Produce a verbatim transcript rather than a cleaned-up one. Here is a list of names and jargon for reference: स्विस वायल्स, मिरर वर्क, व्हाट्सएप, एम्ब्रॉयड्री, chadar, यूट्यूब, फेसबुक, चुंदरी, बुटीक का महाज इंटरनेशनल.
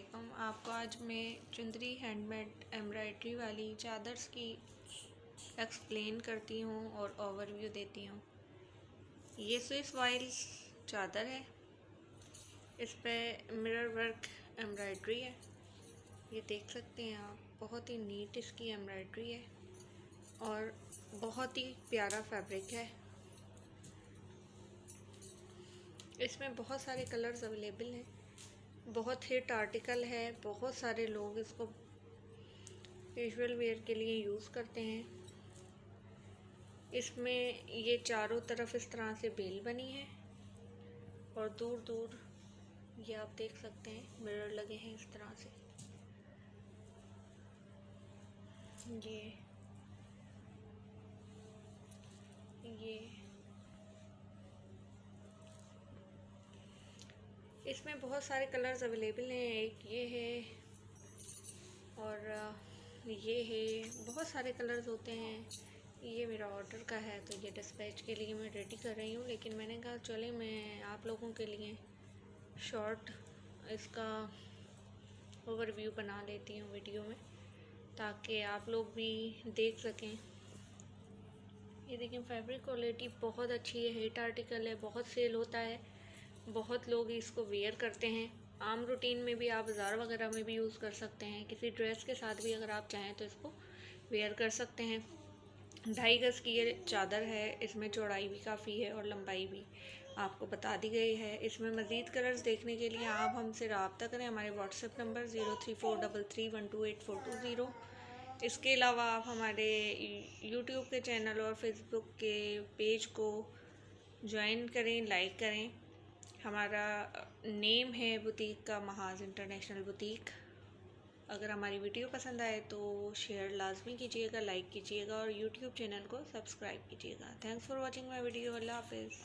वालेकुम। आपको आज मैं चुंदरी हैंडमेड एम्ब्रॉयड्री वाली चादर्स की एक्सप्लेन करती हूँ और ओवरव्यू देती हूँ। ये स्विस वायल्स चादर है, इस पर मिरर वर्क एम्ब्रॉयड्री है। ये देख सकते हैं आप, बहुत ही नीट इसकी एम्ब्रॉयड्री है और बहुत ही प्यारा फैब्रिक है। इसमें बहुत सारे कलर्स अवेलेबल हैं, बहुत हिट आर्टिकल है, बहुत सारे लोग इसको कैजुअल वेयर के लिए यूज़ करते हैं। इसमें ये चारों तरफ इस तरह से बेल बनी है और दूर दूर ये आप देख सकते हैं मिरर लगे हैं इस तरह से। ये ये इसमें बहुत सारे कलर्स अवेलेबल हैं। एक ये है और ये है, बहुत सारे कलर्स होते हैं। ये मेरा ऑर्डर का है तो ये डिस्पैच के लिए मैं रेडी कर रही हूँ, लेकिन मैंने कहा चले मैं आप लोगों के लिए शॉर्ट इसका ओवरव्यू बना लेती हूँ वीडियो में, ताकि आप लोग भी देख सकें। ये देखिए फैब्रिक क्वालिटी बहुत अच्छी है, हिट आर्टिकल है, बहुत सेल होता है, बहुत लोग इसको वेयर करते हैं। आम रूटीन में भी आप बाज़ार वगैरह में भी यूज़ कर सकते हैं, किसी ड्रेस के साथ भी अगर आप चाहें तो इसको वेयर कर सकते हैं। ढाई गज़ की ये चादर है, इसमें चौड़ाई भी काफ़ी है और लंबाई भी आपको बता दी गई है। इसमें मज़ीद कलर्स देखने के लिए आप हमसे रब्ता करें। हमारे व्हाट्सएप number zero three four double three one two eight four two zero. इसके अलावा आप हमारे यूट्यूब के चैनल और फेसबुक के पेज को ज्वाइन करें, लाइक करें। हमारा नेम है बुटीक का महाज इंटरनेशनल बुटीक। अगर हमारी वीडियो पसंद आए तो शेयर लाजमी कीजिएगा, लाइक कीजिएगा और यूट्यूब चैनल को सब्सक्राइब कीजिएगा। Thanks for watching my video. अल्लाह हाफिज़।